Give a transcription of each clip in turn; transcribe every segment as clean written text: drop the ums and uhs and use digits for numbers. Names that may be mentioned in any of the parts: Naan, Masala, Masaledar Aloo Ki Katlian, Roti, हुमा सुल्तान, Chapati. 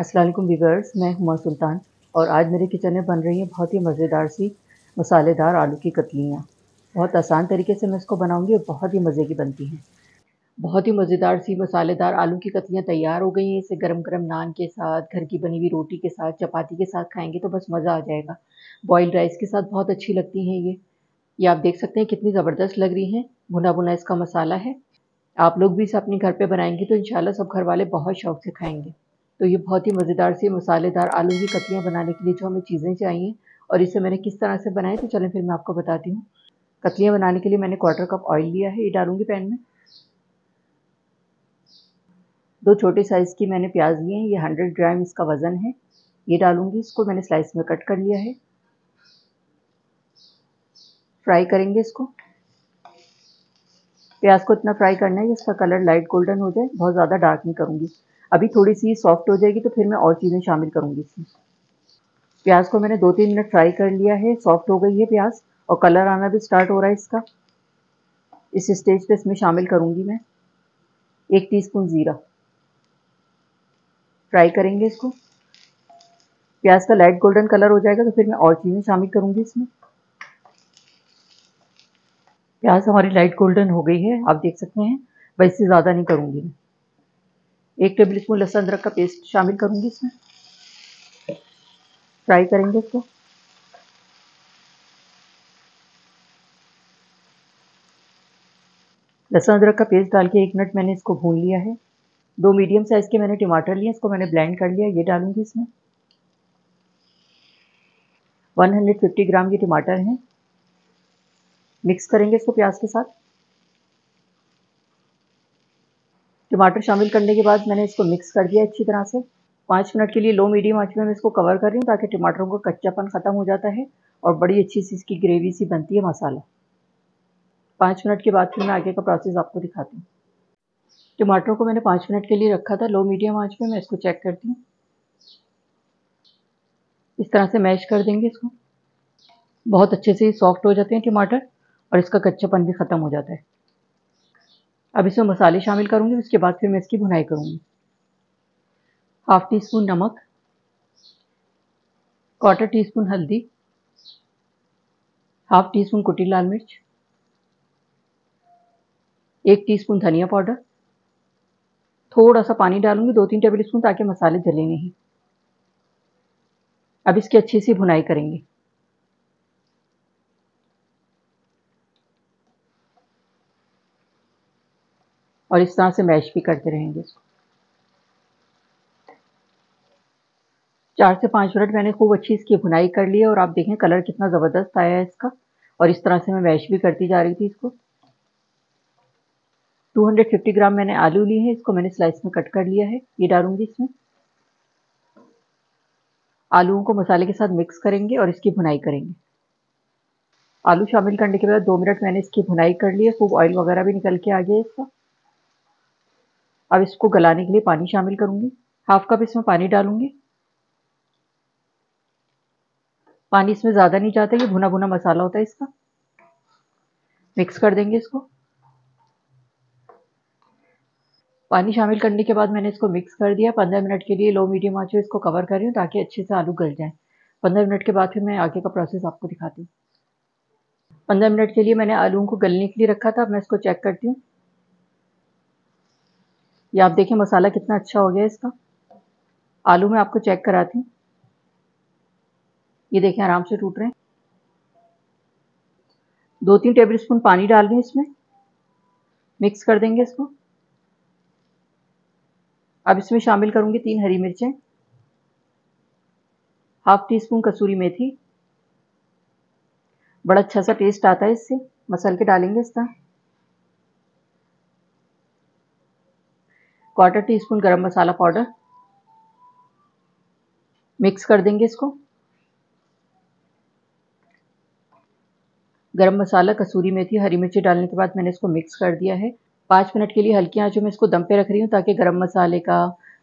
अस्सलाम वालेकुम व्यूअर्स, मैं हुमा सुल्तान और आज मेरे किचन में बन रही है बहुत ही मज़ेदार सी मसालेदार आलू की कतलियाँ। बहुत आसान तरीके से मैं इसको बनाऊंगी और बहुत ही मज़े की बनती हैं। बहुत ही मज़ेदार सी मसालेदार आलू की कतलियाँ तैयार हो गई हैं। इसे गरम गरम नान के साथ, घर की बनी हुई रोटी के साथ, चपाती के साथ खाएँगे तो बस मज़ा आ जाएगा। बॉयल्ड राइस के साथ बहुत अच्छी लगती हैं ये आप देख सकते हैं कितनी ज़बरदस्त लग रही हैं। भुना भुना इसका मसाला है। आप लोग भी इसे अपने घर पे बनाएंगे तो इंशाल्लाह सब घर वाले बहुत शौक़ से खाएंगे। तो ये बहुत ही मज़ेदार सी मसालेदार आलू की कतलियाँ बनाने के लिए जो हमें चीज़ें चाहिए और इसे मैंने किस तरह से बनाई, तो चलें फिर मैं आपको बताती हूँ। कतलियाँ बनाने के लिए मैंने 1/4 कप ऑयल लिया है, ये डालूँगी पैन में। 2 छोटे साइज़ की मैंने प्याज लिए हैं, ये 100 ग्राम इसका वज़न है, ये डालूँगी। इसको मैंने स्लाइस में कट कर लिया है। फ्राई करेंगे इसको। प्याज को इतना फ्राई करना है कि इसका कलर लाइट गोल्डन हो जाए, बहुत ज़्यादा डार्क नहीं करूँगी। अभी थोड़ी सी सॉफ्ट हो जाएगी तो फिर मैं और चीज़ें शामिल करूँगी इसमें। प्याज को मैंने 2-3 मिनट फ्राई कर लिया है, सॉफ्ट हो गई है प्याज और कलर आना भी स्टार्ट हो रहा है इसका। इस स्टेज पे इसमें शामिल करूँगी मैं 1 टीस्पून ज़ीरा। फ्राई करेंगे इसको। प्याज का लाइट गोल्डन कलर हो जाएगा तो फिर मैं और चीज़ें शामिल करूँगी इसमें। प्याज हमारी लाइट गोल्डन हो गई है, आप देख सकते हैं। बस इससे ज़्यादा नहीं करूँगी मैं। 1 टेबल स्पून लहसुन अदरक का पेस्ट शामिल करूँगी इसमें। फ्राई करेंगे इसको। लहसुन अदरक का पेस्ट डाल के 1 मिनट मैंने इसको भून लिया है। 2 मीडियम साइज़ के मैंने टमाटर लिए, इसको मैंने ब्लेंड कर लिया, ये डालूँगी इसमें। 150 ग्राम ये टमाटर हैं। मिक्स करेंगे इसको प्याज के साथ। टमाटर शामिल करने के बाद मैंने इसको मिक्स कर दिया अच्छी तरह से। 5 मिनट के लिए लो मीडियम आंच में मैं इसको कवर कर रही हूँ ताकि टमाटरों का कच्चापन ख़त्म हो जाता है और बड़ी अच्छी सी इसकी ग्रेवी सी बनती है मसाला। 5 मिनट के बाद फिर मैं आगे का प्रोसेस आपको दिखाती हूँ। टमाटरों को मैंने 5 मिनट के लिए रखा था लो मीडियम आँच में। मैं इसको चेक करती हूँ। इस तरह से मैश कर देंगे इसको। बहुत अच्छे से सॉफ्ट हो जाते हैं टमाटर और इसका कच्चापन भी ख़त्म हो जाता है। अब इसमें मसाले शामिल करूँगी, उसके बाद फिर मैं इसकी भुनाई करूँगी। 1/2 टीस्पून नमक, 1/4 टीस्पून हल्दी, 1/2 टीस्पून कुटी लाल मिर्च, 1 टीस्पून धनिया पाउडर, थोड़ा सा पानी डालूँगी 2-3 टेबल स्पून ताकि मसाले जले नहीं। अब इसकी अच्छी सी भुनाई करेंगे। और इस तरह से मैश भी करते रहेंगे इसको। 4 से 5 मिनट मैंने खूब अच्छी इसकी भुनाई कर ली है और आप देखें कलर कितना ज़बरदस्त आया है इसका। और इस तरह से मैं मैश भी करती जा रही थी इसको। 250 ग्राम मैंने आलू लिए हैं, इसको मैंने स्लाइस में कट कर लिया है, ये डालूंगी इसमें। आलूओं को मसाले के साथ मिक्स करेंगे और इसकी भुनाई करेंगे। आलू शामिल करने के बाद 2 मिनट मैंने इसकी भुनाई कर ली है। खूब ऑयल वगैरह भी निकल के आ गया इसका। अब इसको गलाने के लिए पानी शामिल करूंगी। 1/2 कप इसमें पानी डालूंगी। पानी इसमें ज़्यादा नहीं जाता, ये भुना भुना मसाला होता है इसका। मिक्स कर देंगे इसको। पानी शामिल करने के बाद मैंने इसको मिक्स कर दिया। 15 मिनट के लिए लो मीडियम आंच पे इसको कवर कर रही हूँ ताकि अच्छे से आलू गल जाए। 15 मिनट के बाद फिर मैं आगे का प्रोसेस आपको दिखाती हूँ। 15 मिनट के लिए मैंने आलूओं को गलने के लिए रखा था, अब मैं इसको चेक करती हूँ। ये आप देखें मसाला कितना अच्छा हो गया इसका। आलू में आपको चेक कराती हूँ, ये देखें आराम से टूट रहे हैं। 2-3 टेबल स्पून पानी डाल रही हूँ इसमें। मिक्स कर देंगे इसको। अब इसमें शामिल करूँगी 3 हरी मिर्चें, 1/2 टीस्पून कसूरी मेथी। बड़ा अच्छा सा टेस्ट आता है इससे, मसल के डालेंगे इस तरह। 1/4 टीस्पून गरम मसाला पाउडर। मिक्स कर देंगे इसको। गरम मसाला, कसूरी मेथी, हरी मिर्ची डालने के बाद मैंने इसको मिक्स कर दिया है। 5 मिनट के लिए हल्की आंच में इसको दम पे रख रही हूँ ताकि गरम मसाले का,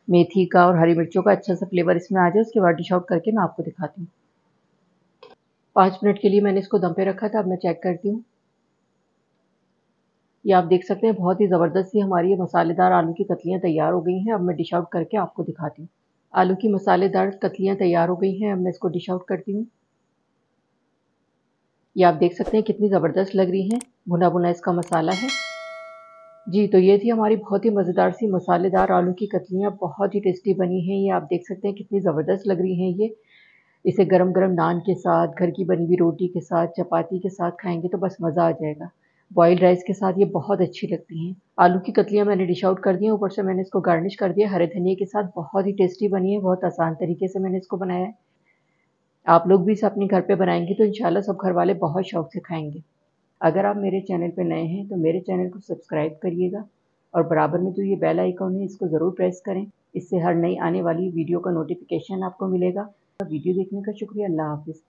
मेथी का और हरी मिर्चों का अच्छा सा फ्लेवर इसमें आ जाए। उसके बाद डिश आउट करके मैं आपको दिखाती हूँ। 5 मिनट के लिए मैंने इसको दम पे रखा था, अब मैं चेक करती हूँ। ये आप देख सकते हैं बहुत ही ज़बरदस्त सी हमारी ये मसालेदार आलू की कतलियाँ तैयार हो गई हैं। अब मैं डिश आउट करके आपको दिखाती हूँ। आलू की मसालेदार कतलियाँ तैयार हो गई हैं। अब मैं इसको डिश आउट करती हूँ। ये आप देख सकते हैं कितनी ज़बरदस्त लग रही हैं। भुना भुना इसका मसाला है जी। तो ये थी हमारी बहुत ही मज़ेदार सी मसालेदार आलू की कतलियाँ, बहुत ही टेस्टी बनी हैं। ये आप देख सकते हैं कितनी ज़बरदस्त लग रही हैं। ये इसे गरम गरम नान के साथ, घर की बनी हुई रोटी के साथ, चपाती के साथ खाएंगे तो बस मज़ा आ जाएगा। बॉइल्ड राइस के साथ ये बहुत अच्छी लगती हैं। आलू की कतलियाँ मैंने डिश आउट कर दी हैं, ऊपर से मैंने इसको गार्निश कर दिया हरे धनिया के साथ। बहुत ही टेस्टी बनी है, बहुत आसान तरीके से मैंने इसको बनाया है। आप लोग भी इसे अपने घर पे बनाएंगे तो इंशाल्लाह सब घर वाले बहुत शौक़ से खाएंगे। अगर आप मेरे चैनल पे नए हैं तो मेरे चैनल को सब्सक्राइब करिएगा और बराबर में जो ये बेल आइकॉन है इसको ज़रूर प्रेस करें। इससे हर नई आने वाली वीडियो का नोटिफिकेशन आपको मिलेगा। वीडियो देखने का शुक्रिया। अल्लाह हाफिज़।